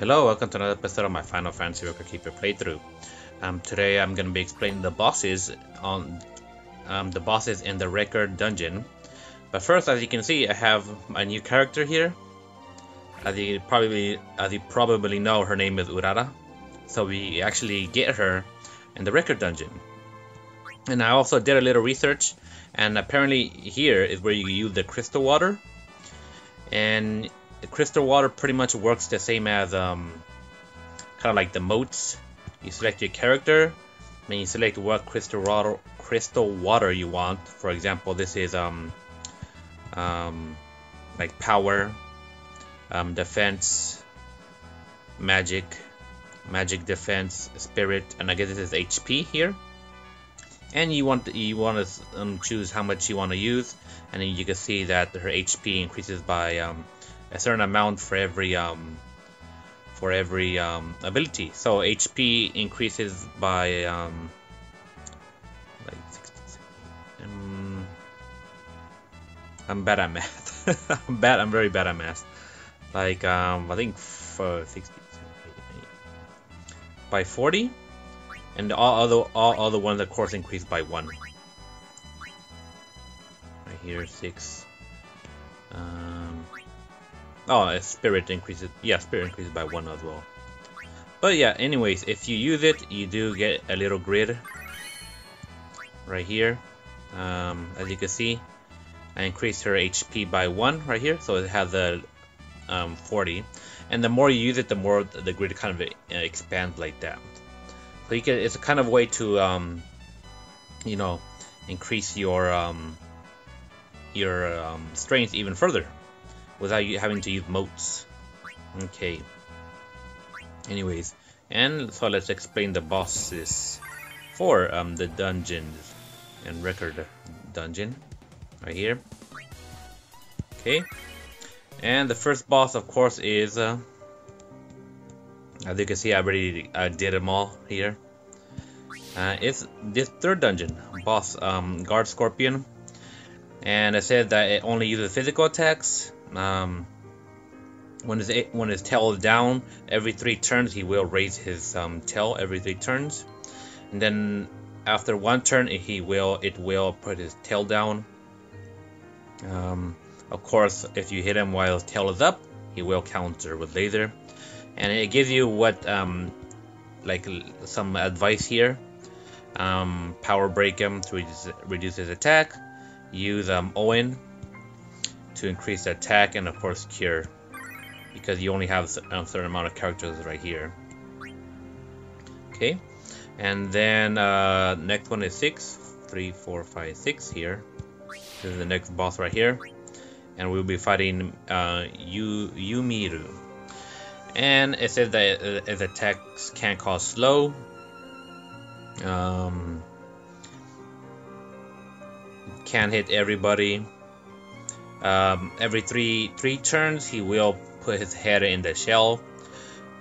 Hello, welcome to another episode of my Final Fantasy Record Keeper playthrough. Today I'm going to be explaining the bosses on in the Record Dungeon. But first, as you can see, I have my new character here. As you probably know, her name is Ulala. So we actually get her in the Record Dungeon. And I also did a little research, and apparently here is where you use the crystal water. And the crystal water pretty much works the same as kind of like the motes. You select your character, and you select what crystal water you want. For example, this is like power, defense, magic defense, spirit, and I guess this is HP here. And you want to choose how much you want to use, and then you can see that her HP increases by a certain amount for every ability. So HP increases by like 60, I'm bad at math. I'm very bad at math. Like I think for 60 by 40. And all other ones, of course, increase by 1. Right here, 6. Oh, spirit increases. Yeah, spirit increases by 1 as well. But yeah, anyways, if you use it, you do get a little grid right here. As you can see, I increased her HP by 1 right here, so it has a 40. And the more you use it, the more the grid kind of expands like that. So you can, it's a kind of way to, you know, increase your strength even further without you having to use motes. Okay. Anyways, and so let's explain the bosses for the dungeons and Record Dungeon right here. Okay. And the first boss, of course, is. As you can see, I already did them all here. It's this third dungeon boss, Guard Scorpion, and it said that it only uses physical attacks. When his tail is down, every 3 turns he will raise his tail every 3 turns, and then after 1 turn it will put his tail down. Of course, if you hit him while his tail is up, he will counter with laser. And it gives you what, like some advice here. Power break him to reduce his attack. Use Owen to increase the attack, and of course cure, because you only have a certain amount of characters right here. Okay, and then next one is 6, 3, 4, 5, 6 here. This is the next boss right here, and we'll be fighting Yumiru. And it says that its attacks can cause slow. Can hit everybody. Every three turns, he will put his head in the shell.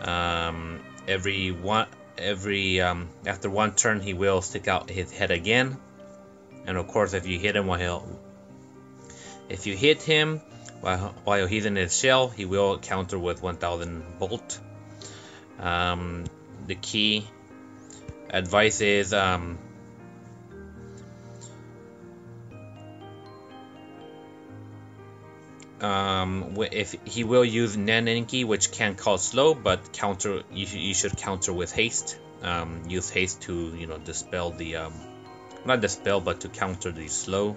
After 1 turn, he will stick out his head again. And of course, if you hit him while he's in his shell, he will counter with 1000 volt. The key advice is if he will use Nenenki, which can cause slow, but counter you should counter with haste. Use haste to, you know, dispel the not dispel, but to counter the slow.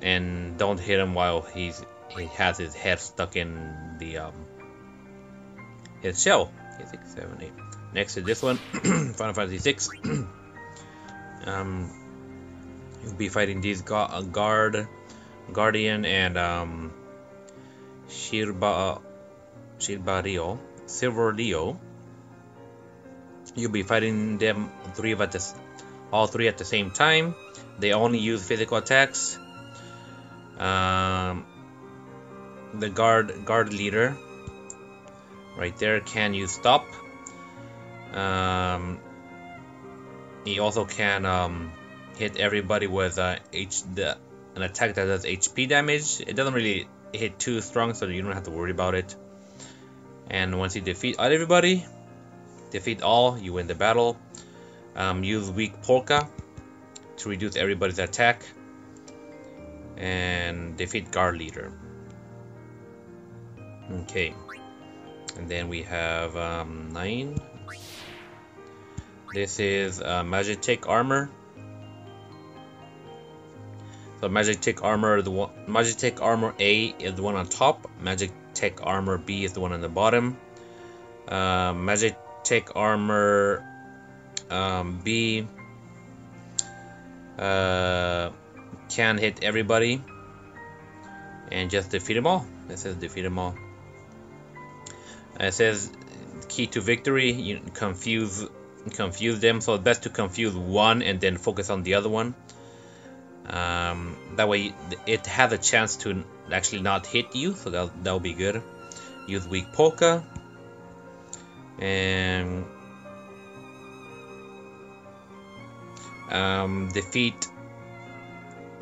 And don't hit him while he has his head stuck in the his shell. Okay, 6, 7, 8. Next to this one, Final Fantasy 6. You'll be fighting these Guardian and Silver Rio. You'll be fighting them all three at the same time. They only use physical attacks. The guard leader right there can use stop. He also can hit everybody with an attack that does HP damage. It doesn't really hit too strong, so you don't have to worry about it. And once you defeat everybody, defeat all, you win the battle. Use weak polka to reduce everybody's attack. And defeat guard leader. Okay. And then we have 9. This is Magitek armor. So Magitek armor, the one, Magitek armor A is the one on top. Magitek armor B is the one on the bottom. Magitek armor B can hit everybody and just defeat them all. It says defeat them all. It says key to victory. You confuse them. So it's best to confuse one and then focus on the other one. That way it has a chance to actually not hit you, so that'll be good. Use weak polka, and defeat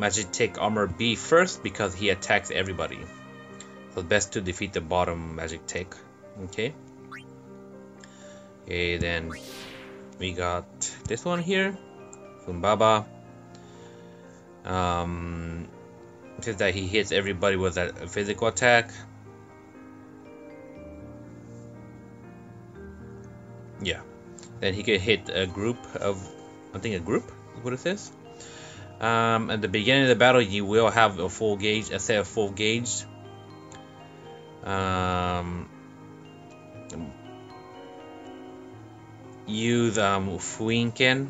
Magitek armor B first because he attacks everybody. So best to defeat the bottom Magitek. Okay. Okay, then we got this one here, Humbaba. Says that he hits everybody with a physical attack. Yeah. Then he can hit a group of, I think a group is what it says. At the beginning of the battle, you will have a full gauge, a set of full gauge. Use Fuinken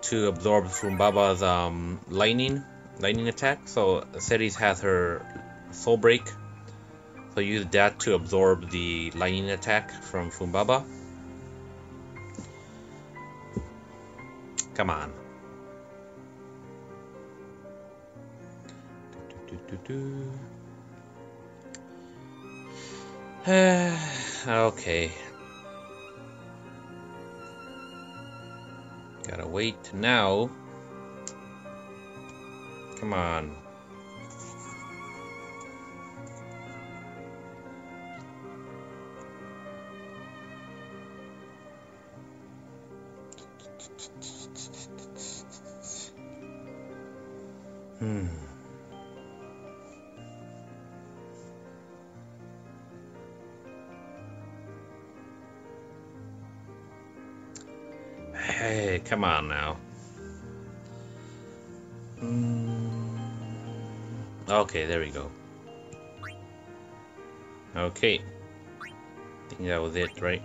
to absorb Fumbaba's lightning attack. So Ceres has her soul break, so use that to absorb the lightning attack from Humbaba. Come on. Okay. Gotta wait now. Come on. Hey, come on now. Okay, there we go. Okay. I think that was it, right?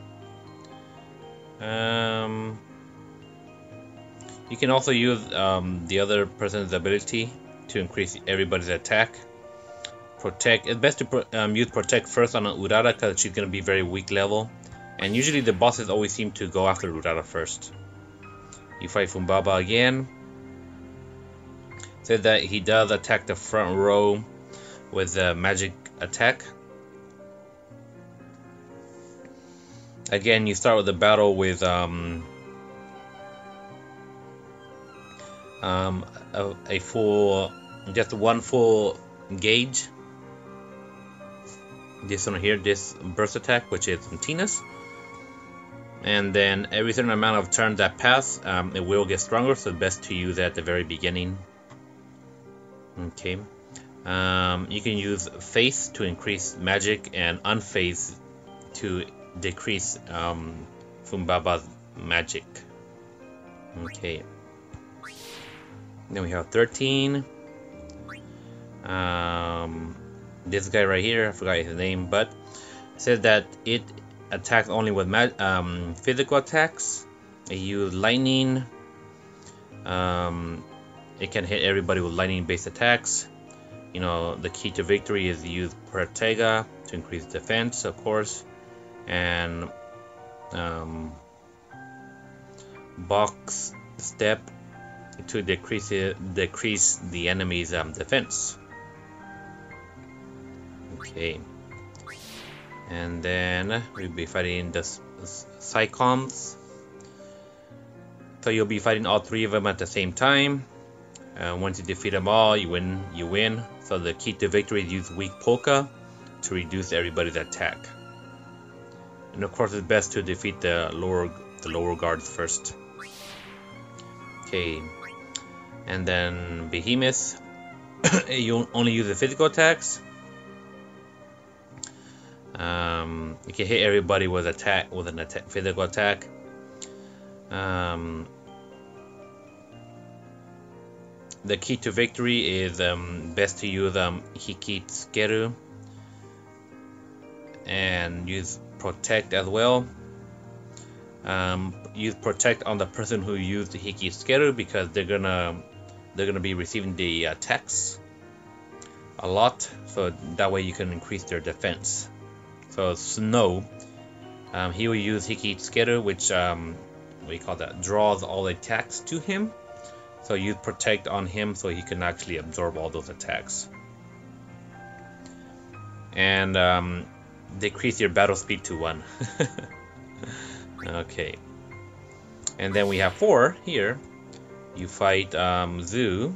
You can also use the other person's ability to increase everybody's attack. Protect. It's best to use Protect first on Urara because she's going to be very weak level. And usually the bosses always seem to go after Urara first. You fight Humbaba again. Said that he does attack the front row with a magic attack. Again, you start with the battle with a full, just one full gauge. This one here, this burst attack, which is Tina's. And then every certain amount of turns that pass, it will get stronger, so best to use at the very beginning. Okay. You can use Face to increase magic and Unface to decrease Fumbaba's magic. Okay. Then we have 13. This guy right here, I forgot his name, but it says that it attacks only with physical attacks. It uses lightning. It can hit everybody with lightning-based attacks. You know, the key to victory is use Protega to increase defense, of course, and Box Step to decrease the enemy's defense. Okay, and then we'll be fighting the Psycoms. So you'll be fighting all three of them at the same time. Once you defeat them all, you win. So the key to victory is use weak polka to reduce everybody's attack. And of course it's best to defeat the lower guards first. Okay. And then Behemoth. You only use the physical attacks. You can hit everybody with an attack, physical attack. The key to victory is best to use Hikitsukeru and use protect as well. Use protect on the person who used Hikitsukeru because they're gonna be receiving the attacks a lot, so that way you can increase their defense. So Snow, he will use Hikitsukeru, which we call that draws all attacks to him. So use protect on him so he can actually absorb all those attacks. And decrease your battle speed to 1. Okay. And then we have 4 here. You fight Zu.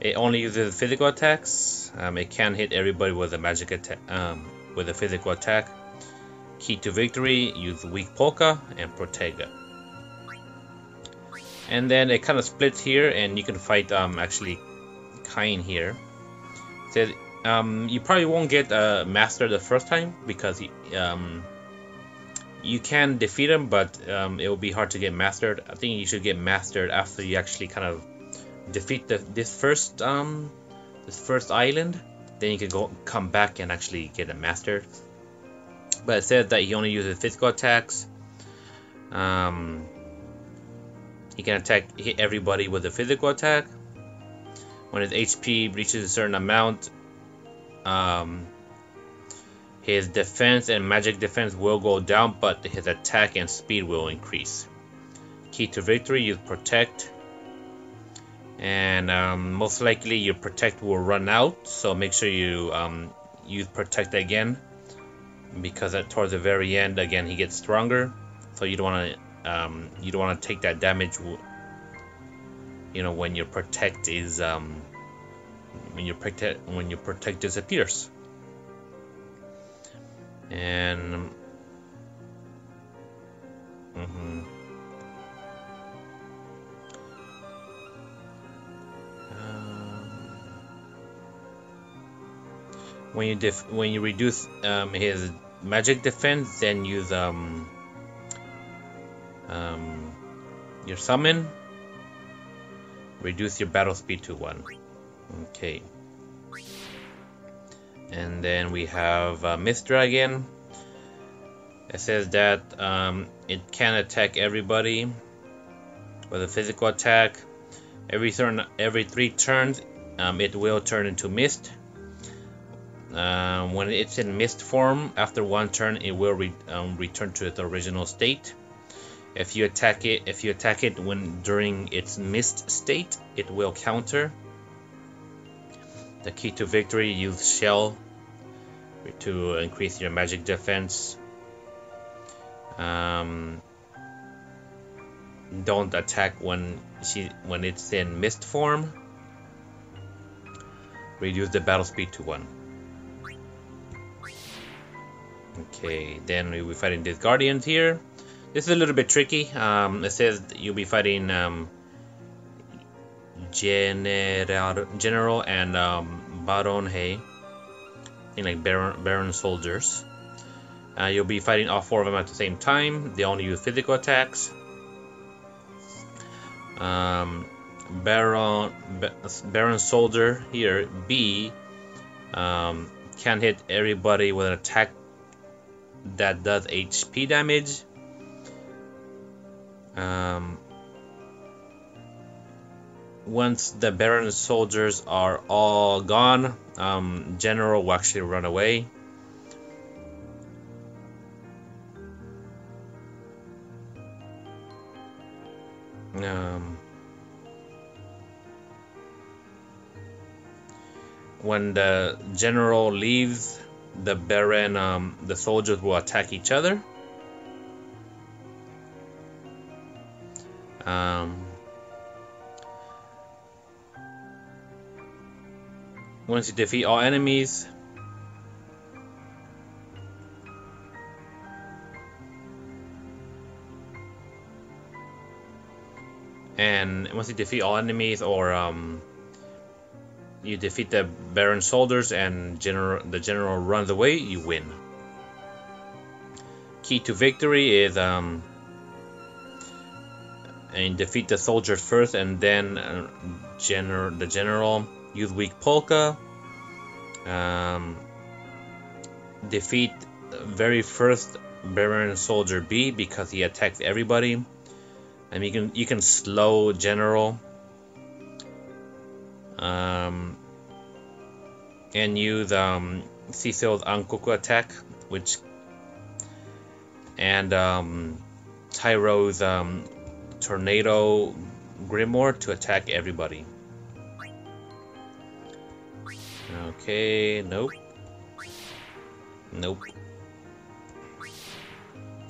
It only uses physical attacks. It can hit everybody with a magic attack, with a physical attack. Key to victory: use weak polka and protega. And then it kind of splits here, and you can fight actually Kain here. Says you probably won't get a master the first time because he, you can defeat him, but it will be hard to get mastered. I think you should get mastered after you actually kind of defeat this first island. Then you can come back and actually get it mastered. But it says that he only uses physical attacks. He can hit everybody with a physical attack. When his HP reaches a certain amount, his defense and magic defense will go down, but his attack and speed will increase. Key to victory: you protect, and most likely your protect will run out, so make sure you use protect again, because towards the very end again he gets stronger, so you don't want to. You don't want to take that damage, you know, when your protect is when your protect disappears. And when you reduce his magic defense, then use your summon. Reduce your battle speed to 1. Okay. And then we have Mist Dragon. It says that it can attack everybody with a physical attack. Every 3 turns, it will turn into mist. When it's in mist form, after 1 turn, it will return to its original state. If you attack it during its mist state, it will counter. The key to victory: use shell to increase your magic defense. Don't attack when it's in mist form. Reduce the battle speed to 1. Okay, then we'll be fighting these guardians here. This is a little bit tricky. It says you'll be fighting general and Baron. I think like Baron soldiers. You'll be fighting all 4 of them at the same time. They only use physical attacks. Baron soldier here B can hit everybody with an attack that does HP damage. Once the Baron soldiers are all gone, General will actually run away. When the General leaves, the Baron, the soldiers will attack each other. Once you defeat all enemies, And once you defeat all enemies, or you defeat the Baron's soldiers and the general runs away, you win. Key to victory is and defeat the soldiers first, and then the general use weak polka. Defeat very first Baron soldier B because he attacks everybody, and you can slow general. And use Cecil's Ankoku attack, which and Tyro's Tornado Grimoire to attack everybody. Okay, nope. Nope.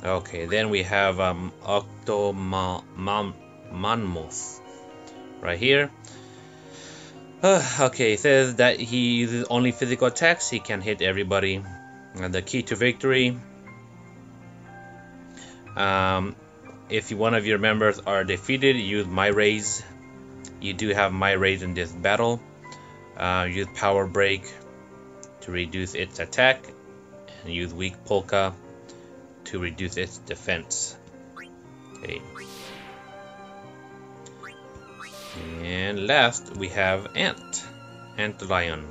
Okay, then we have Octomammoth right here. Okay, it says that he uses only physical attacks. He can hit everybody. And the key to victory. If one of your members are defeated, use My Raise. You do have My Raise in this battle. Use Power Break to reduce its attack, and use Weak Polka to reduce its defense. Okay. And last we have Ant Lion.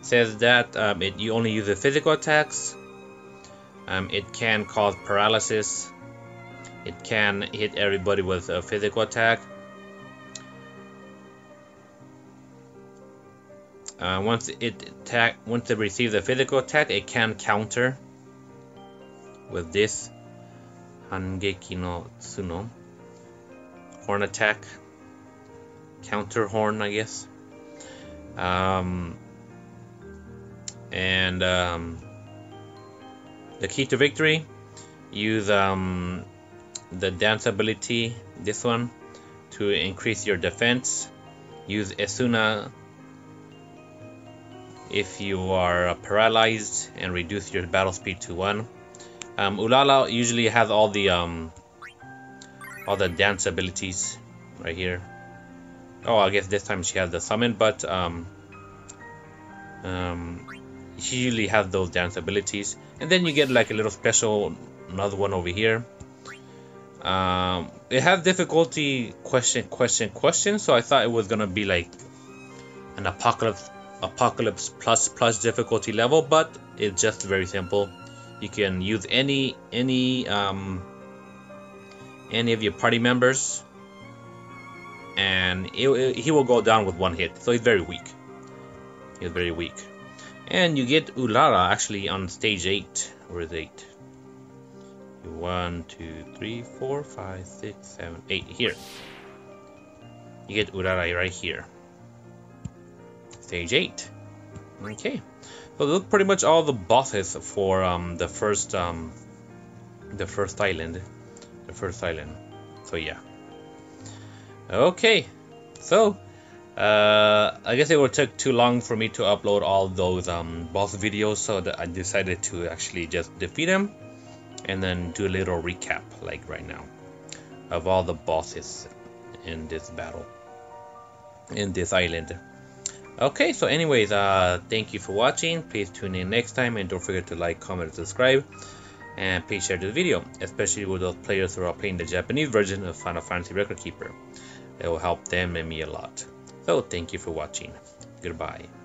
Says that you only use the physical attacks. It can cause paralysis. It can hit everybody with a physical attack. Once it receives a physical attack, it can counter with this Hangeki no Tsuno horn attack, counter horn, I guess. The key to victory: use the dance ability, this one, to increase your defense. Use Esuna if you are paralyzed and reduce your battle speed to 1. Ulala usually has all the dance abilities right here. Oh, I guess this time she has the summon, but she usually has those dance abilities. And then you get like a little special, another one over here. It has difficulty question, so I thought it was gonna be like an apocalypse plus difficulty level, but it's just very simple. You can use any of your party members, and he will go down with one hit. So he's very weak. He's very weak. And you get Ulala actually on stage 8 or 8. 1, 2, 3, 4, 5, 6, 7, 8 here. You get Urara right here. Stage 8. Okay. So those are pretty much all the bosses for the first island. So yeah. Okay. So I guess it would take too long for me to upload all those boss videos, so that I decided to actually just defeat them and then do a little recap, like right now, of all the bosses in this battle, in this island. Okay, so anyways, thank you for watching. Please tune in next time, and don't forget to like, comment, and subscribe, and please share this video, especially with those players who are playing the Japanese version of Final Fantasy Record Keeper. It will help them and me a lot. So thank you for watching. Goodbye.